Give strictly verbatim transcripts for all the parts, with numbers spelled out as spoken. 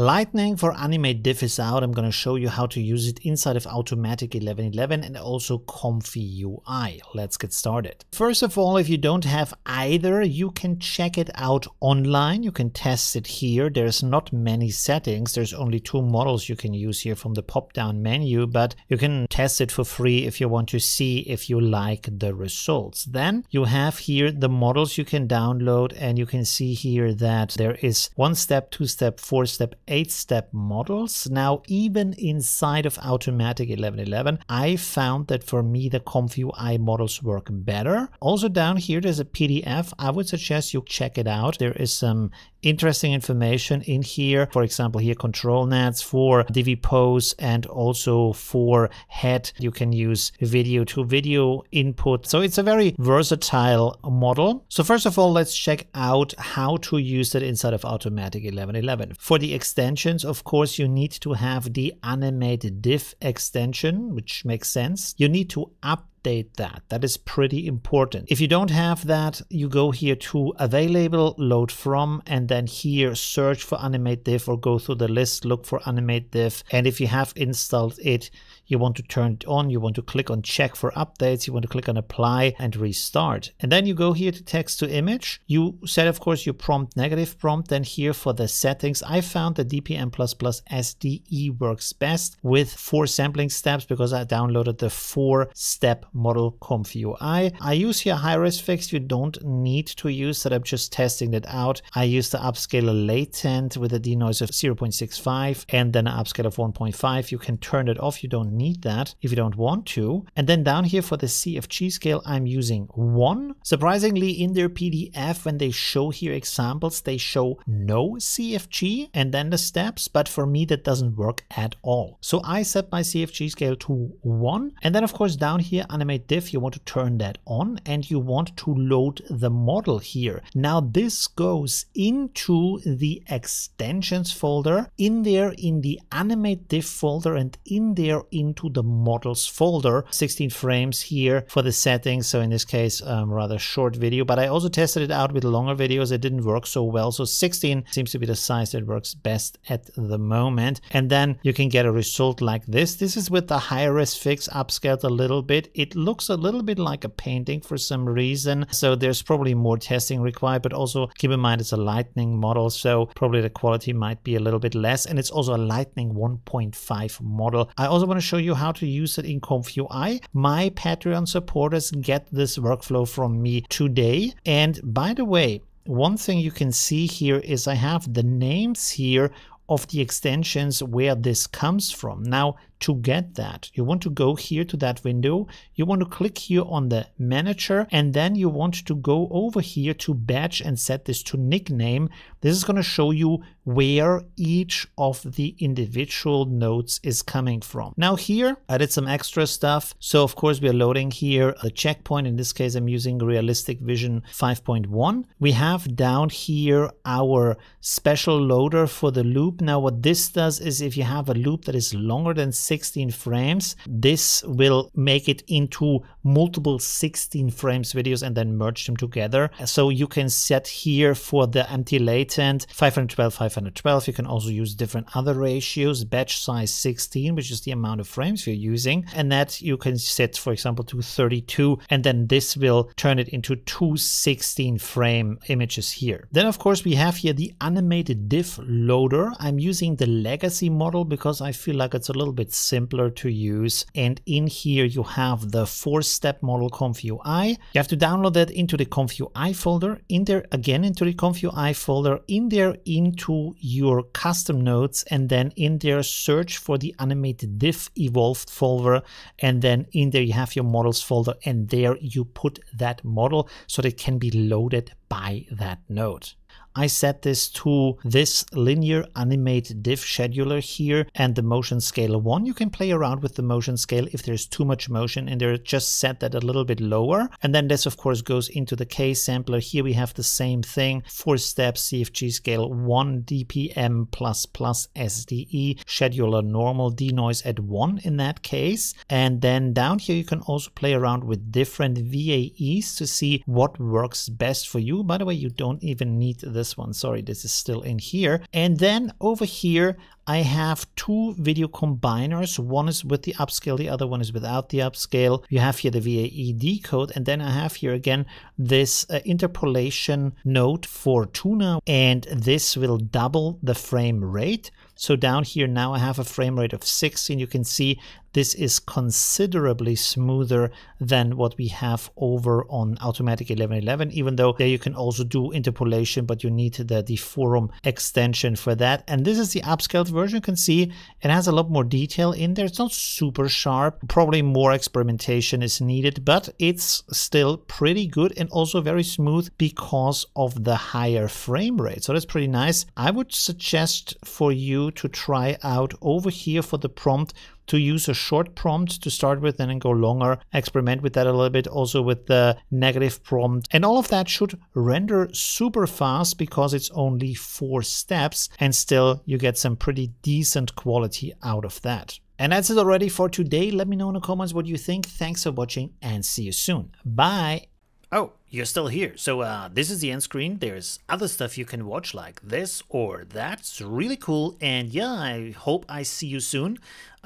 Lightning for AnimateDiff is out. I'm going to show you how to use it inside of Automatic eleven eleven and also ComfyUI. Let's get started. First of all, if you don't have either, you can check it out online. You can test it here. There's not many settings. There's only two models you can use here from the pop-down menu, but you can test it for free if you want to see if you like the results. Then you have here the models you can download, and you can see here that there is one step, two step, four step, eight-step models. Now, even inside of Automatic eleven eleven, I found that for me the ComfyUI models work better. Also down here, there's a P D F. I would suggest you check it out. There is some interesting information in here. For example, here control nets for D V pose and also for head. You can use video to video input. So it's a very versatile model. So first of all, let's check out how to use it inside of Automatic eleven eleven. For the extensions, of course, you need to have the AnimateDiff extension, which makes sense. You need to update Update that. That is pretty important. If you don't have that, you go here to available, load from, and then here search for AnimateDiff or go through the list, look for AnimateDiff. And if you have installed it, you want to turn it on. You want to click on check for updates. You want to click on apply and restart. And then you go here to text to image. You set, of course, your prompt, negative prompt. Then here for the settings, I found the D P M plus plus S D E works best with four sampling steps because I downloaded the four step model ComfyUI. I use here high-res fix. You don't need to use that. I'm just testing that out. I use the upscaler latent with a denoise of zero point six five and then an upscale of one point five. You can turn it off. You don't need that if you don't want to. And then down here for the C F G scale, I'm using one. Surprisingly, in their P D F, when they show here examples, they show no C F G and then the steps. But for me, that doesn't work at all. So I set my C F G scale to one. And then, of course, down here, AnimateDiff, you want to turn that on and you want to load the model here. Now this goes into the extensions folder, in there in the AnimateDiff folder, and in there into the models folder. sixteen frames here for the settings. So in this case, um, rather short video, but I also tested it out with longer videos. It didn't work so well. So sixteen seems to be the size that works best at the moment. And then you can get a result like this. This is with the high-res fix upscaled a little bit. It looks a little bit like a painting for some reason. So there's probably more testing required, but also keep in mind it's a Lightning model. So probably the quality might be a little bit less. And it's also a Lightning one point five model. I also want to show you how to use it in ComfyUI. My Patreon supporters get this workflow from me today. And by the way, one thing you can see here is I have the names here of the extensions where this comes from. Now, to get that, you want to go here to that window. You want to click here on the manager, and then you want to go over here to badge and set this to nickname. This is going to show you where each of the individual nodes is coming from. Now here, I did some extra stuff. So of course, we are loading here a checkpoint. In this case, I'm using Realistic Vision five point one. We have down here our special loader for the loop. Now what this does is if you have a loop that is longer than sixteen frames, this will make it into multiple sixteen frames videos and then merge them together. So you can set here for the empty latent five twelve, five twelve. You can also use different other ratios, batch size sixteen, which is the amount of frames you're using. And that you can set, for example, to thirty-two. And then this will turn it into two sixteen frame images here. Then, of course, we have here the AnimateDiff loader. I'm using the legacy model because I feel like it's a little bit simpler to use. And in here, you have the four step model ComfyUI. You have to download that into the ComfyUI folder, in there again into the ComfyUI folder, in there into your custom nodes, and then in there search for the AnimateDiff evolved folder, and then in there you have your models folder, and there you put that model so that it can be loaded by that node. I set this to this linear AnimateDiff scheduler here and the motion scale one. You can play around with the motion scale if there's too much motion in there. Just set that a little bit lower. And then this, of course, goes into the K sampler. Here we have the same thing. Four steps, C F G scale one, D P M plus plus, S D E, scheduler normal, denoise at one in that case. And then down here, you can also play around with different V A Es to see what works best for you. By the way, you don't even need the this one, sorry, this is still in here. And then over here, I have two video combiners. One is with the upscale, the other one is without the upscale. You have here the V A E decode, and then I have here again this uh, interpolation node for Tuna, and this will double the frame rate. So down here now I have a frame rate of sixteen. You can see this is considerably smoother than what we have over on Automatic eleven eleven, even though there you can also do interpolation, but you need the, the forum extension for that. And this is the upscaled version. You can see it has a lot more detail in there. It's not super sharp. Probably more experimentation is needed, but it's still pretty good and also very smooth because of the higher frame rate. So that's pretty nice. I would suggest for you to try out over here for the prompt to use a short prompt to start with and then go longer. Experiment with that a little bit, also with the negative prompt, and all of that should render super fast because it's only four steps and still you get some pretty decent quality out of that. And that's it already for today. Let me know in the comments what you think. Thanks for watching and see you soon. Bye. Oh, you're still here. So uh, this is the end screen. There's other stuff you can watch like this or that's really cool. And yeah, I hope I see you soon.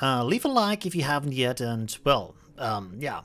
Uh, leave a like if you haven't yet. And well, um, yeah,